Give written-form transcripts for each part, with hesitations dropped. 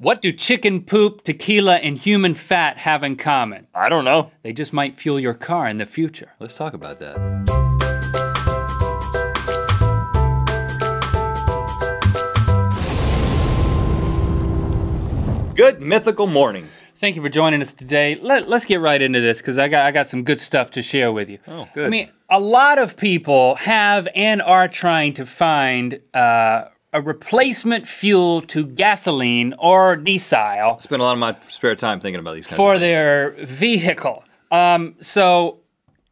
What do chicken poop, tequila, and human fat have in common? I don't know. They just might fuel your car in the future. Let's talk about that. Good Mythical Morning. Thank you for joining us today. Let's get right into this because I got some good stuff to share with you. Oh, good. I mean, a lot of people have and are trying to find a replacement fuel to gasoline or diesel. I spend a lot of my spare time thinking about these kinds of things. For their vehicle. So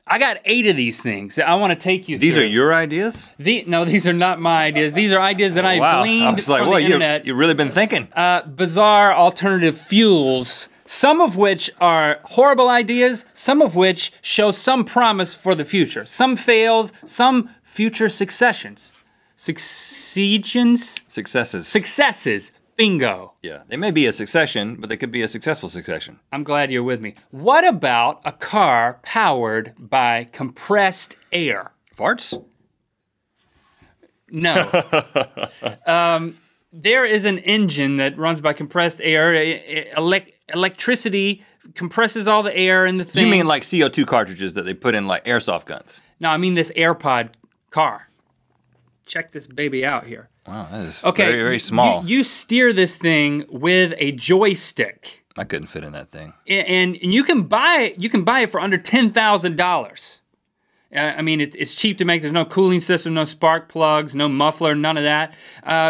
I got 8 of these things that I want to take you through. These are your ideas? No, these are not my ideas. These are ideas that I've gleaned from the internet. You've really been thinking. Bizarre alternative fuels. Some of which are horrible ideas, some of which show some promise for the future. Some fails, some future successes. Bingo. Yeah, they may be a succession, but they could be a successful succession. I'm glad you're with me. What about a car powered by compressed air? Farts? No. There is an engine that runs by compressed air. Electricity compresses all the air in the thing. You mean like CO2 cartridges that they put in like airsoft guns? No, I mean this AirPod car. Check this baby out here. Wow, that is very, very small. You steer this thing with a joystick. I couldn't fit in that thing. And you can buy it for under $10,000. I mean, it's cheap to make. There's no cooling system, no spark plugs, no muffler, none of that.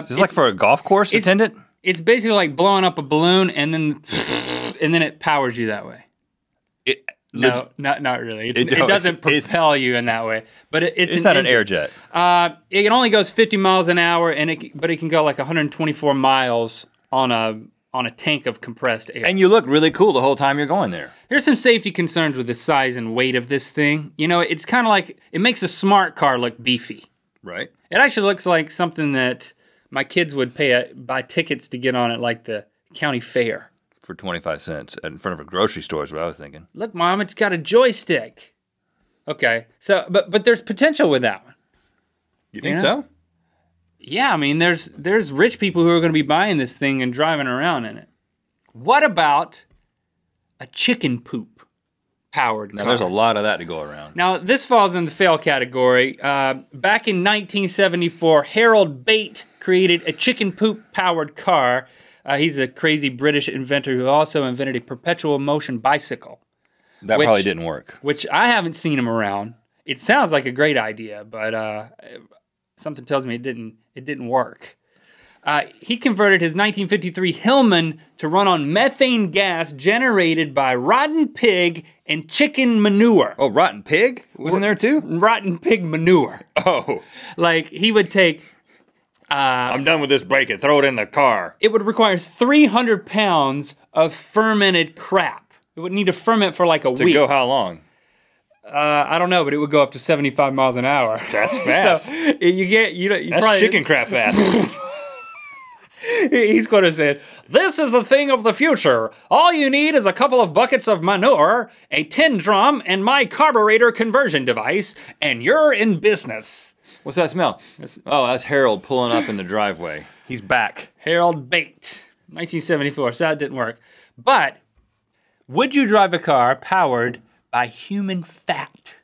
Is this like for a golf course attendant? It's basically like blowing up a balloon and then it powers you that way. No, not really. It doesn't propel you in that way. But it's not an airjet. It only goes 50 miles an hour, and it can go like 124 miles on a tank of compressed air. And you look really cool the whole time you're going there. Here's some safety concerns with the size and weight of this thing. You know, it's kind of like, it makes a smart car look beefy. Right. It actually looks like something that my kids would buy tickets to get on at like the county fair. For 25 cents in front of a grocery store is what I was thinking. Look, Mom, it's got a joystick. Okay, so but there's potential with that one. You think so? Yeah, I mean, there's rich people who are going to be buying this thing and driving around in it. What about a chicken poop powered car? Now there's a lot of that to go around. Now this falls in the fail category. Back in 1974, Harold Bate created a chicken poop powered car. He's a crazy British inventor who also invented a perpetual motion bicycle. That probably didn't work. Which I haven't seen him around. It sounds like a great idea, but something tells me it didn't work. He converted his 1953 Hillman to run on methane gas generated by rotten pig and chicken manure. Oh, rotten pig? Wasn't there too? Rotten pig manure. Oh. Like he would take... I'm done with this break and throw it in the car. It would require 300 pounds of fermented crap. It would need to ferment for like a week. To go how long? I don't know, but it would go up to 75 miles an hour. That's fast. So that's chicken crap fast. He's going to say, "This is the thing of the future. All you need is a couple of buckets of manure, a tin drum, and my carburetor conversion device, and you're in business." What's that smell? Oh, that's Harold pulling up in the driveway. He's back. Harold Bate, 1974, so that didn't work. But would you drive a car powered by human fat?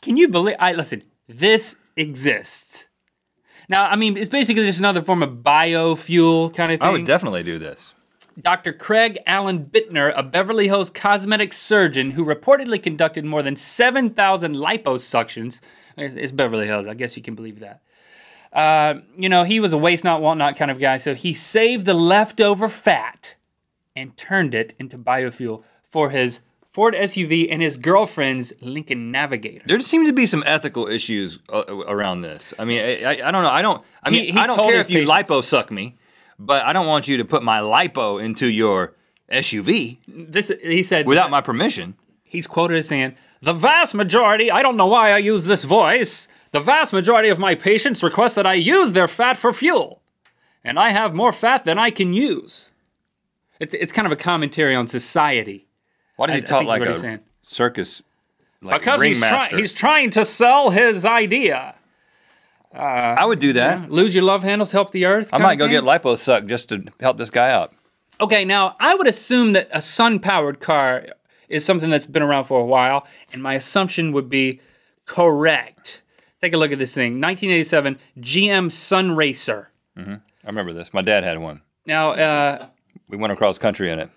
Can you believe, listen, this exists. Now, I mean, it's basically just another form of biofuel kind of thing. I would definitely do this. Dr. Craig Allen Bittner, a Beverly Hills cosmetic surgeon who reportedly conducted more than 7,000 liposuctions. It's Beverly Hills, I guess you can believe that. You know, he was a waste not, want not kind of guy, so he saved the leftover fat and turned it into biofuel for his Ford SUV and his girlfriend's Lincoln Navigator. There seem to be some ethical issues around this. I mean, I don't know, I don't care if you liposuck me. But I don't want you to put my lipo into your SUV. This, he said, without my permission. He's quoted as saying, "The vast majority, I don't know why I use this voice, the vast majority of my patients request that I use their fat for fuel. And I have more fat than I can use." It's kind of a commentary on society. Why does he talk like a circus, like ringmaster? Because he's trying to sell his idea. I would do that. You know, lose your love handles, help the earth. I might go get liposucked just to help this guy out. Okay, now I would assume that a sun-powered car is something that's been around for a while, and my assumption would be correct. Take a look at this thing, 1987 GM Sunracer. Mm-hmm. I remember this. My dad had one. Now we went across country in it.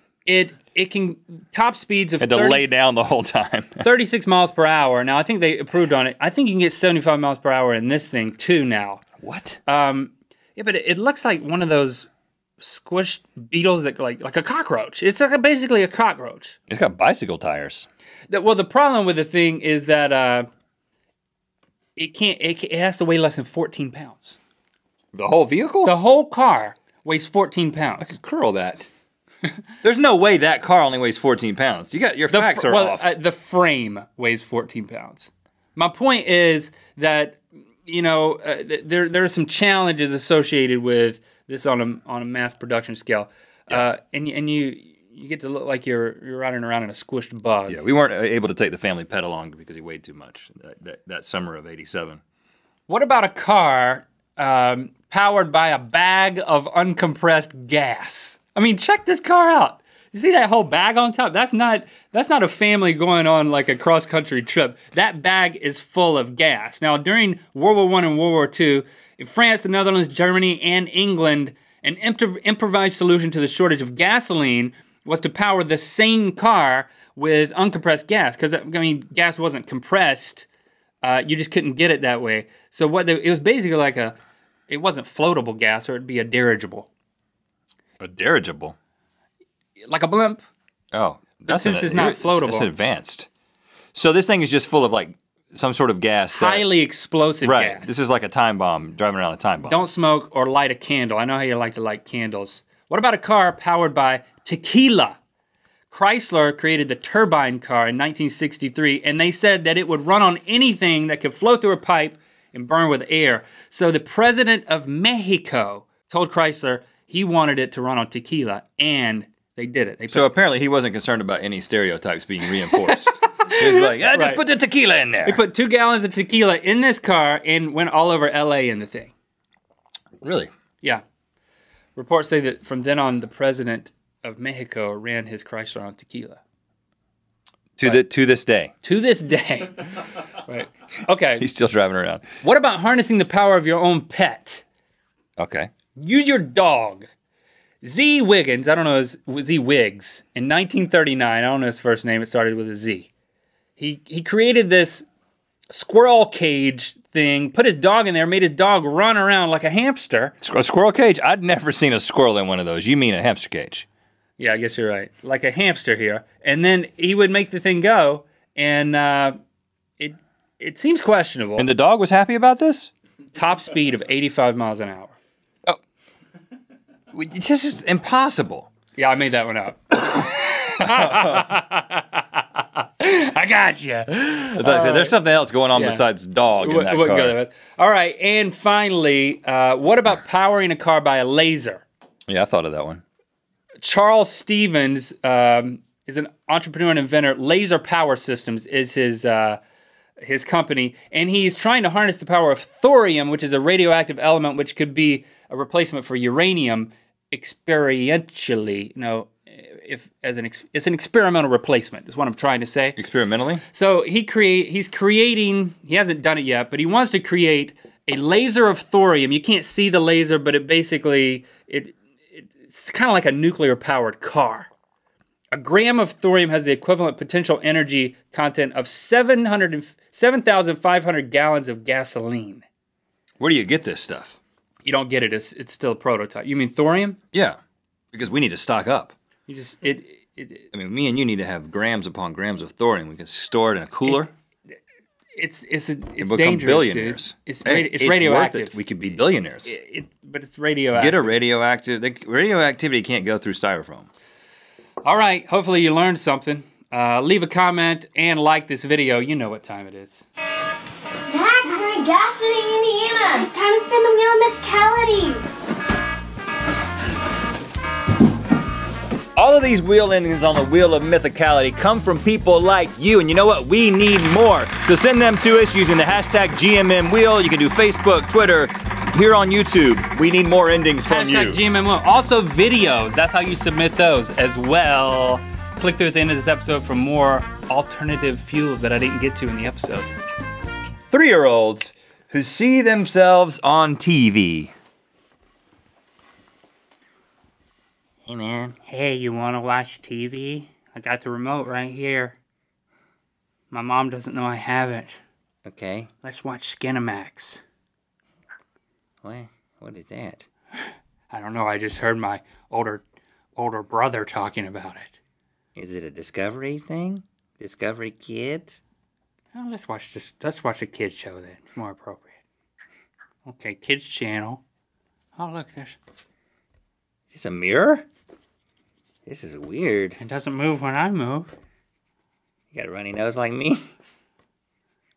It can top speeds of. Had to 30, lay down the whole time. 36 miles per hour. Now I think they improved on it. I think you can get 75 miles per hour in this thing too now. What? Yeah, but it looks like one of those squished beetles that like a cockroach. It's like basically a cockroach. It's got bicycle tires. Well, the problem with the thing is that it has to weigh less than 14 pounds. The whole vehicle? The whole car weighs 14 pounds. I could curl that. There's no way that car only weighs 14 pounds. You got your facts are off. The frame weighs 14 pounds. My point is that you know there are some challenges associated with this on a mass production scale, yeah. and you get to look like you're riding around in a squished bug. Yeah, we weren't able to take the family pet along because he weighed too much that summer of '87. What about a car powered by a bag of uncompressed gas? I mean, check this car out. You see that whole bag on top? That's not a family going on like a cross-country trip. That bag is full of gas. Now, during World War I and World War II, in France, the Netherlands, Germany, and England, an improvised solution to the shortage of gasoline was to power the same car with uncompressed gas. Because, I mean, gas wasn't compressed. You just couldn't get it that way. So it was basically like it wasn't floatable gas, or it'd be a dirigible. A dirigible? Like a blimp. Oh. Since it's not floatable. It's advanced. So this thing is just full of like some sort of gas. Highly explosive gas. Right. This is like a time bomb, driving around a time bomb. Don't smoke or light a candle. I know how you like to light candles. What about a car powered by tequila? Chrysler created the turbine car in 1963, and they said that it would run on anything that could flow through a pipe and burn with air. So the president of Mexico told Chrysler he wanted it to run on tequila, and they did it. So apparently he wasn't concerned about any stereotypes being reinforced. He was like, just put the tequila in there. They put 2 gallons of tequila in this car and went all over LA in the thing. Really? Yeah. Reports say that from then on, the president of Mexico ran his Chrysler on tequila. To this day. To this day. Right. Okay. He's still driving around. What about harnessing the power of your own pet? Okay. Use your dog. Z Wiggins, I don't know, Z Wiggs, in 1939, I don't know his first name, it started with a Z. He created this squirrel cage thing, put his dog in there, made his dog run around like a hamster. A squirrel cage? I'd never seen a squirrel in one of those. You mean a hamster cage. Yeah, I guess you're right. Like a hamster here. And then he would make the thing go, and it seems questionable. And the dog was happy about this? Top speed of 85 miles an hour. It's just impossible. Yeah, I made that one up. I got you. As I said, there's something else going on besides dog in that car. All right, and finally, what about powering a car by a laser? Yeah, I thought of that one. Charles Stevens is an entrepreneur and inventor. Laser Power Systems is his company, and he's trying to harness the power of thorium, which is a radioactive element which could be a replacement for uranium experientially. No, it's an experimental replacement is what I'm trying to say. Experimentally? So he hasn't done it yet, but he wants to create a laser of thorium. You can't see the laser, but it basically, it's kind of like a nuclear-powered car. A gram of thorium has the equivalent potential energy content of 7,500 gallons of gasoline. Where do you get this stuff? You don't get it. It's still a prototype. You mean thorium? Yeah, because we need to stock up. You just I mean, me and you need to have grams upon grams of thorium. We can store it in a cooler. It's dangerous, billionaires. Dude. It's radioactive. Worth it. We could be billionaires. But it's radioactive. Get a radioactive. Radioactivity can't go through styrofoam. All right, hopefully you learned something. Leave a comment and like this video. You know what time it is. That's where Gasoline, Indiana. It's time to spin the wheel of mythicality. All of these wheel endings on the wheel of mythicality come from people like you, and you know what? We need more. So send them to us using the hashtag GMMWheel. You can do Facebook, Twitter, here on YouTube. We need more endings from you. GMMO. Also videos, that's how you submit those as well. Click through at the end of this episode for more alternative fuels that I didn't get to in the episode. Three-year-olds who see themselves on TV. Hey, man. Hey, you wanna watch TV? I got the remote right here. My mom doesn't know I have it. Okay. Let's watch Skinamax. What? What is that? I don't know. I just heard my older brother talking about it. Is it a Discovery thing? Discovery Kids? Oh, let's watch this. Let's watch a kids show then. It's more appropriate. Okay, Kids Channel. Oh, look, there's. Is this a mirror? This is weird. It doesn't move when I move. You got a runny nose like me?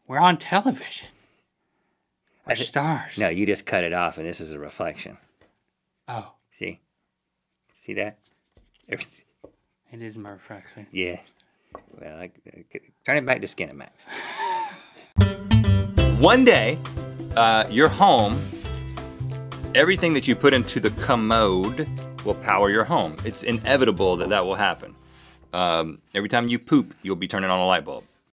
We're on television. We're stars. No, you just cut it off, and this is a reflection. Oh. See? See that? Everything. It is my reflection. Yeah. Well, turn it back to Skinamax. One day, your home, everything that you put into the commode will power your home. It's inevitable that that will happen. Every time you poop, you'll be turning on a light bulb.